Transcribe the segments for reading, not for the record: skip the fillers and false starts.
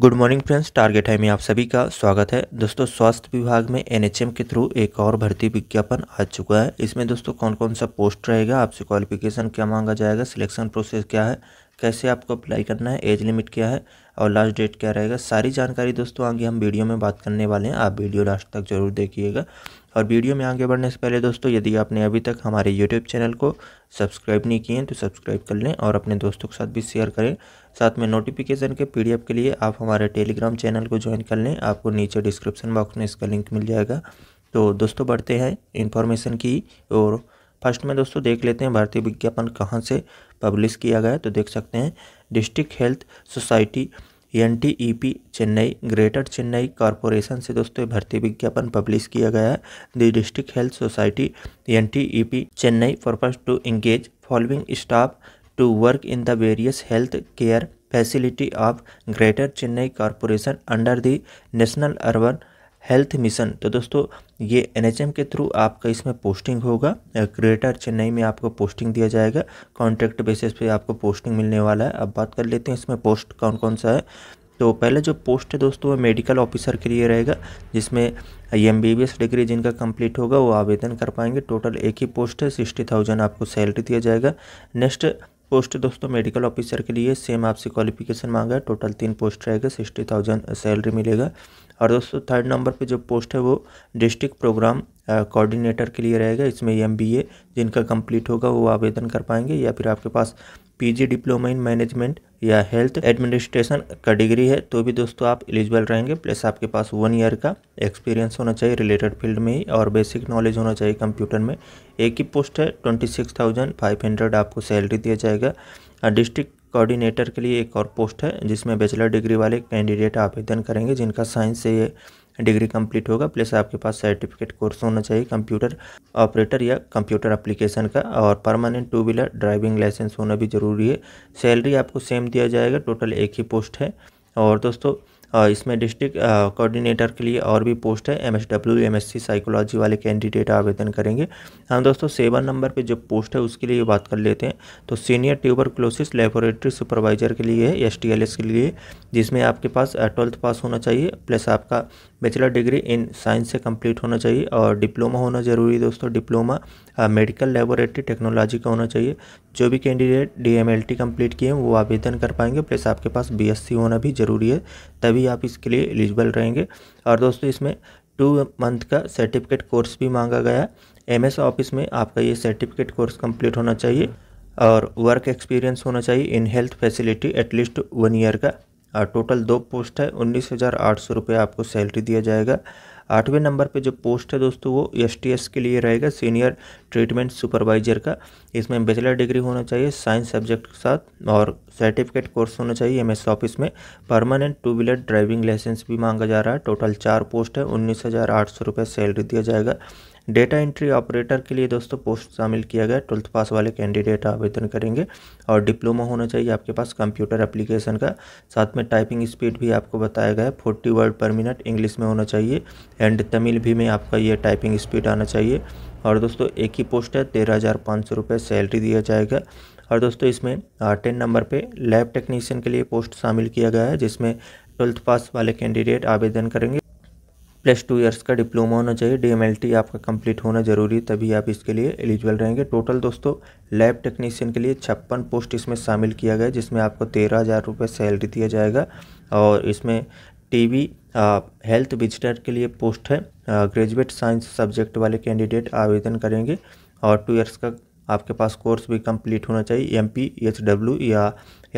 Good morning friends, target है में आप सभी का स्वागत है। दोस्तों, स्वास्थ्य विभाग में एनएचएम के थ्रू एक और भर्ती विज्ञापन आ चुका है। इसमें दोस्तों कौन कौन सा पोस्ट रहेगा, आपसे क्वालिफिकेशन क्या मांगा जाएगा, सिलेक्शन प्रोसेस क्या है, कैसे आपको अप्लाई करना है, एज लिमिट क्या है और लास्ट डेट क्या रहेगा, सारी जानकारी दोस्तों आगे हम वीडियो में बात करने वाले हैं। आप वीडियो लास्ट तक जरूर देखिएगा। और वीडियो में आगे बढ़ने से पहले दोस्तों, यदि आपने अभी तक हमारे यूट्यूब चैनल को सब्सक्राइब नहीं किए हैं तो सब्सक्राइब कर लें और अपने दोस्तों के साथ भी शेयर करें। साथ में नोटिफिकेशन के PDF के लिए आप हमारे टेलीग्राम चैनल को ज्वाइन कर लें। आपको नीचे डिस्क्रिप्शन बॉक्स में इसका लिंक मिल जाएगा। तो दोस्तों बढ़ते हैं इन्फॉर्मेशन की और फर्स्ट में दोस्तों देख लेते हैं भर्ती विज्ञापन कहाँ से पब्लिश किया गया है। तो देख सकते हैं district health society NTEP Chennai greater Chennai corporation से दोस्तों भर्ती विज्ञापन पब्लिश किया गया है। The district health society NTEP Chennai purpose to engage following staff to work in the various health care facility of greater Chennai corporation under the national urban health mission. तो दोस्तों ये NHM के थ्रू आपका इसमें पोस्टिंग होगा। ग्रेटर चेन्नई में आपको posting दिया जाएगा, कॉन्ट्रैक्ट बेसिस पे आपको पोस्टिंग मिलने वाला है। अब बात कर लेते हैं इसमें पोस्ट कौन कौन सा है। तो पहले जो पोस्ट है दोस्तों वो मेडिकल ऑफिसर के लिए रहेगा, जिसमें MBBS डिग्री जिनका कंप्लीट होगा वो आवेदन कर पाएंगे। टोटल एक ही पोस्ट है, 60,000 आपको सैलरी दिया जाएगा। नेक्स्ट पोस्ट दोस्तों मेडिकल ऑफिसर के लिए सेम आपसे क्वालिफिकेशन मांगा है। टोटल 3 पोस्ट रहेगा, 60,000 सैलरी मिलेगा। और दोस्तों थर्ड नंबर पे जो पोस्ट है वो डिस्ट्रिक्ट प्रोग्राम कोऑर्डिनेटर के लिए रहेगा। इसमें MBA जिनका कंप्लीट होगा वो आवेदन कर पाएंगे, या फिर आपके पास PG डिप्लोमा इन मैनेजमेंट या हेल्थ एडमिनिस्ट्रेशन का डिग्री है तो भी दोस्तों आप एलिजिबल रहेंगे। प्लस आपके पास 1 ईयर का एक्सपीरियंस होना चाहिए रिलेटेड फील्ड में ही और बेसिक नॉलेज होना चाहिए कंप्यूटर में। एक ही पोस्ट है, 26,500 आपको सैलरी दिया जाएगा। डिस्ट्रिक्ट कोऑर्डिनेटर के लिए एक और पोस्ट है जिसमें बैचलर डिग्री वाले कैंडिडेट आवेदन करेंगे जिनका साइंस से ये डिग्री कंप्लीट होगा। प्लस आपके पास सर्टिफिकेट कोर्स होना चाहिए कंप्यूटर ऑपरेटर या कंप्यूटर एप्लीकेशन का, और परमानेंट 2-व्हीलर ड्राइविंग लाइसेंस होना भी ज़रूरी है। सैलरी आपको सेम दिया जाएगा, टोटल एक ही पोस्ट है। और दोस्तों इसमें डिस्ट्रिक्ट कोऑर्डिनेटर के लिए और भी पोस्ट है, MSW MSc साइकोलॉजी वाले कैंडिडेट आवेदन करेंगे। हम दोस्तों 7 नंबर पे जो पोस्ट है उसके लिए बात कर लेते हैं। तो सीनियर ट्यूबरक्लोसिस लेबोरेटरी सुपरवाइजर के लिए है, STLS के लिए, जिसमें आपके पास 12th पास होना चाहिए। प्लस आपका बैचलर डिग्री इन साइंस से कंप्लीट होना चाहिए और डिप्लोमा होना ज़रूरी है दोस्तों। डिप्लोमा मेडिकल लेबोरेटरी टेक्नोलॉजी का होना चाहिए। जो भी कैंडिडेट DMLT कंप्लीट किए हैं वो आवेदन कर पाएंगे। प्लस आपके पास BSc होना भी ज़रूरी है, तभी आप इसके लिए एलिजिबल रहेंगे। और दोस्तों इसमें 2 मंथ का सर्टिफिकेट कोर्स भी मांगा गया है। MS ऑफिस में आपका ये सर्टिफिकेट कोर्स कंप्लीट होना चाहिए और वर्क एक्सपीरियंस होना चाहिए in health facility at least 1 year का। और टोटल 2 पोस्ट है, 19,800 आपको सैलरी दिया जाएगा। 8वें नंबर पे जो पोस्ट है दोस्तों वो STS के लिए रहेगा, सीनियर ट्रीटमेंट सुपरवाइजर का। इसमें बैचलर डिग्री होना चाहिए साइंस सब्जेक्ट के साथ और सर्टिफिकेट कोर्स होना चाहिए MS ऑफिस में। परमानेंट 2-व्हीलर ड्राइविंग लाइसेंस भी मांगा जा रहा है। टोटल 4 पोस्ट है, 19,800 सैलरी दिया जाएगा। डेटा एंट्री ऑपरेटर के लिए दोस्तों पोस्ट शामिल किया गया, 12th पास वाले कैंडिडेट आवेदन करेंगे और डिप्लोमा होना चाहिए आपके पास कंप्यूटर एप्लीकेशन का। साथ में टाइपिंग स्पीड भी आपको बताया गया है 40 वर्ड पर मिनट इंग्लिश में होना चाहिए, एंड तमिल भी में आपका ये टाइपिंग स्पीड आना चाहिए। और दोस्तों एक ही पोस्ट है, 13,500 सैलरी दिया जाएगा। और दोस्तों इसमें 10 नंबर पे लैब टेक्नीशियन के लिए पोस्ट शामिल किया गया है, जिसमें 12th पास वाले कैंडिडेट आवेदन करेंगे। प्लस 2 ईयर्स का डिप्लोमा होना चाहिए, DMLT आपका कंप्लीट होना ज़रूरी है, तभी आप इसके लिए एलिजिबल रहेंगे। टोटल दोस्तों लैब टेक्नीशियन के लिए 56 पोस्ट इसमें शामिल किया गया, जिसमें आपको 13,000 सैलरी दिया जाएगा। और इसमें TV हेल्थ विजिटर के लिए पोस्ट है, ग्रेजुएट साइंस सब्जेक्ट वाले कैंडिडेट आवेदन करेंगे और 2 ईयर्स का आपके पास कोर्स भी कंप्लीट होना चाहिए। MPHW या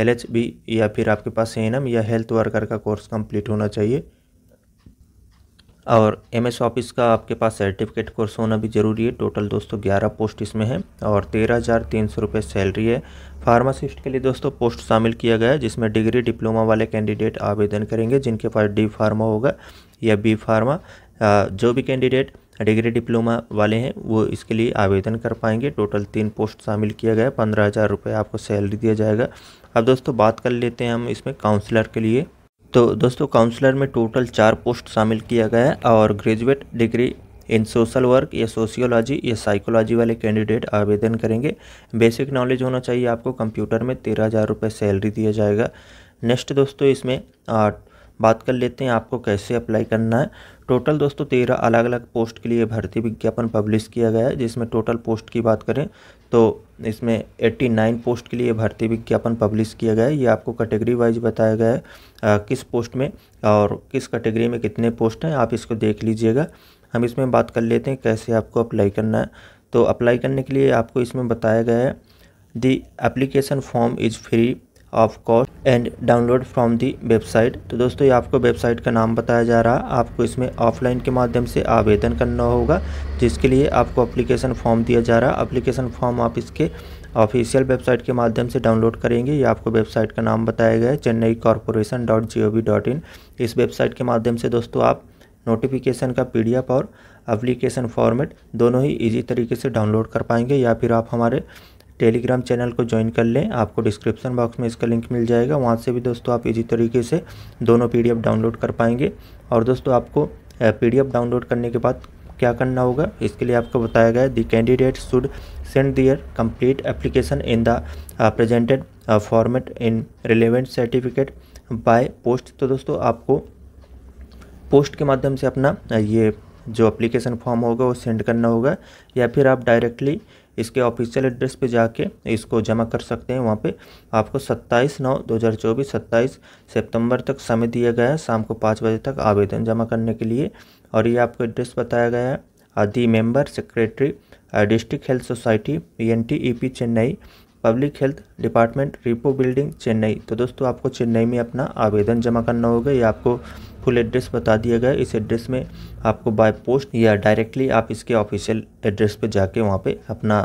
LHB या फिर आपके पास ANM या हेल्थ वर्कर का कोर्स कंप्लीट होना चाहिए। और MS ऑफिस का आपके पास सर्टिफिकेट कोर्स होना भी ज़रूरी है। टोटल दोस्तों 11 पोस्ट इसमें है और 13,300 सैलरी है। फार्मासिस्ट के लिए दोस्तों पोस्ट शामिल किया गया है, जिसमें डिग्री डिप्लोमा वाले कैंडिडेट आवेदन करेंगे जिनके पास D Pharma होगा या B Pharma। जो भी कैंडिडेट डिग्री डिप्लोमा वाले हैं वो इसके लिए आवेदन कर पाएंगे। टोटल 3 पोस्ट शामिल किया गया है, 15,000 आपको सैलरी दिया जाएगा। अब दोस्तों बात कर लेते हैं हम इसमें काउंसलर के लिए। तो दोस्तों काउंसलर में टोटल 4 पोस्ट शामिल किया गया है और graduate degree in social work या सोशियोलॉजी या साइकोलॉजी वाले कैंडिडेट आवेदन करेंगे। बेसिक नॉलेज होना चाहिए आपको कंप्यूटर में, 13,000 सैलरी दिया जाएगा। नेक्स्ट दोस्तों इसमें बात कर लेते हैं आपको कैसे अप्लाई करना है। टोटल दोस्तों 13 अलग अलग पोस्ट के लिए भर्ती विज्ञापन पब्लिश किया गया है, जिसमें टोटल पोस्ट की बात करें तो इसमें 89 पोस्ट के लिए भर्ती विज्ञापन पब्लिश किया गया है। ये आपको कैटेगरी वाइज बताया गया है किस पोस्ट में और किस कैटेगरी में कितने पोस्ट हैं, आप इसको देख लीजिएगा। हम इसमें बात कर लेते हैं कैसे आपको अप्लाई करना है। तो अप्लाई करने के लिए आपको इसमें बताया गया है the application form is free of cost and download from the website. तो दोस्तों ये आपको वेबसाइट का नाम बताया जा रहा है। आपको इसमें ऑफलाइन के माध्यम से आवेदन करना होगा, जिसके लिए आपको एप्लीकेशन फॉर्म दिया जा रहा है। एप्लीकेशन फॉर्म आप इसके ऑफिशियल वेबसाइट के माध्यम से डाउनलोड करेंगे। ये आपको वेबसाइट का नाम बताया गया है chennaicorporation.gov.in। इस वेबसाइट के माध्यम से दोस्तों आप नोटिफिकेशन का PDF और एप्लीकेशन फॉर्मेट दोनों ही ईजी तरीके से डाउनलोड कर पाएंगे, या फिर आप हमारे टेलीग्राम चैनल को ज्वाइन कर लें। आपको डिस्क्रिप्शन बॉक्स में इसका लिंक मिल जाएगा, वहाँ से भी दोस्तों आप इजी तरीके से दोनों PDF डाउनलोड कर पाएंगे। और दोस्तों आपको PDF डाउनलोड करने के बाद क्या करना होगा, इसके लिए आपको बताया गया है the candidate should send their complete application in the presented format in relevant certificate by post. तो दोस्तों आपको पोस्ट के माध्यम से अपना ये जो एप्लीकेशन फॉर्म होगा वो सेंड करना होगा, या फिर आप डायरेक्टली इसके ऑफिशियल एड्रेस पे जाके इसको जमा कर सकते हैं। वहाँ पे आपको 27/9/2024 27 सितंबर तक समय दिया गया है, शाम को 5 बजे तक आवेदन जमा करने के लिए। और ये आपको एड्रेस बताया गया है आदि member secretary district health society NTEP Chennai public health department Ripon building Chennai. तो दोस्तों आपको चेन्नई में अपना आवेदन जमा करना होगा। ये आपको फुल एड्रेस बता दिया गया है। इस एड्रेस में आपको बाय पोस्ट या डायरेक्टली आप इसके ऑफिशियल एड्रेस पे जाके वहाँ पे अपना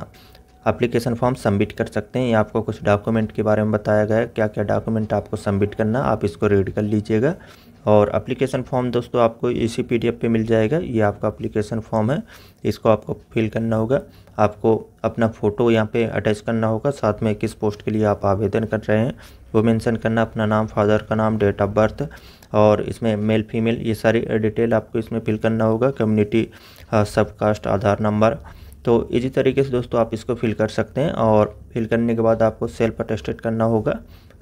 एप्लीकेशन फॉर्म सबमिट कर सकते हैं। ये आपको कुछ डॉक्यूमेंट के बारे में बताया गया है, क्या क्या डॉक्यूमेंट आपको सबमिट करना, आप इसको रीड कर लीजिएगा। और एप्लीकेशन फॉर्म दोस्तों आपको इसी PDF पे मिल जाएगा। ये आपका एप्लीकेशन फॉर्म है, इसको आपको फिल करना होगा। आपको अपना फ़ोटो यहाँ पे अटैच करना होगा, साथ में किस पोस्ट के लिए आप आवेदन कर रहे हैं वो मेंशन करना, अपना नाम, फादर का नाम, डेट ऑफ बर्थ, और इसमें मेल फीमेल ये सारी डिटेल आपको इसमें फिल करना होगा, कम्युनिटी, सब कास्ट, आधार नंबर। तो इसी तरीके से दोस्तों आप इसको फिल कर सकते हैं। और फिल करने के बाद आपको सेल्फ अटेस्टेड करना होगा,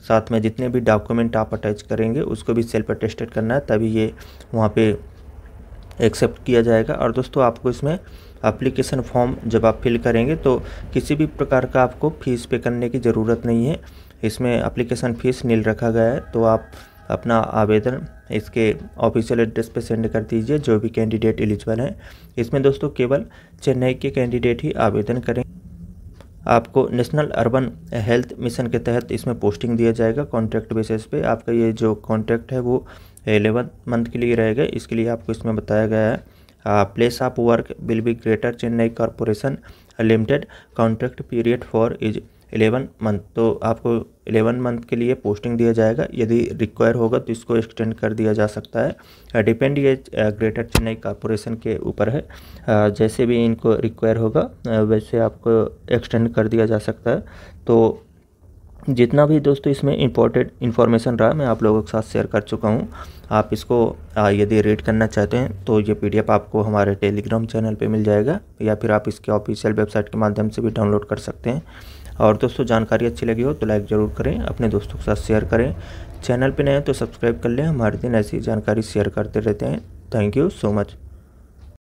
साथ में जितने भी डॉक्यूमेंट आप अटैच करेंगे उसको भी सेल्फ अटेस्टेड करना है, तभी ये वहाँ पे एक्सेप्ट किया जाएगा। और दोस्तों आपको इसमें एप्लीकेशन फॉर्म जब आप फिल करेंगे तो किसी भी प्रकार का आपको फ़ीस पे करने की ज़रूरत नहीं है। इसमें एप्लीकेशन फ़ीस नील रखा गया है। तो आप अपना आवेदन इसके ऑफिशियल एड्रेस पे सेंड कर दीजिए, जो भी कैंडिडेट एलिजिबल हैं। इसमें दोस्तों केवल चेन्नई के कैंडिडेट ही आवेदन करें। आपको नेशनल अर्बन हेल्थ मिशन के तहत इसमें पोस्टिंग दिया जाएगा कॉन्ट्रैक्ट बेसिस पे। आपका ये जो कॉन्ट्रैक्ट है वो 11 मंथ के लिए रहेगा। इसके लिए आपको इसमें बताया गया है place of work will be greater Chennai corporation limited, contract period for is 11 month. तो आपको 11 मंथ के लिए पोस्टिंग दिया जाएगा। यदि रिक्वायर होगा तो इसको एक्सटेंड कर दिया जा सकता है, डिपेंड ये ग्रेटर चेन्नई कॉरपोरेशन के ऊपर है। जैसे भी इनको रिक्वायर होगा वैसे आपको एक्सटेंड कर दिया जा सकता है। तो जितना भी दोस्तों इसमें इंपॉर्टेंट इन्फॉर्मेशन रहा मैं आप लोगों के साथ शेयर कर चुका हूं। आप इसको यदि रीड करना चाहते हैं तो ये PDF आपको हमारे टेलीग्राम चैनल पे मिल जाएगा, या फिर आप इसके ऑफिशियल वेबसाइट के माध्यम से भी डाउनलोड कर सकते हैं। और दोस्तों जानकारी अच्छी लगी हो तो लाइक ज़रूर करें, अपने दोस्तों के साथ शेयर करें। चैनल पर नए हैं तो सब्सक्राइब कर लें, हमारे दिन ऐसी जानकारी शेयर करते रहते हैं। Thank you so much.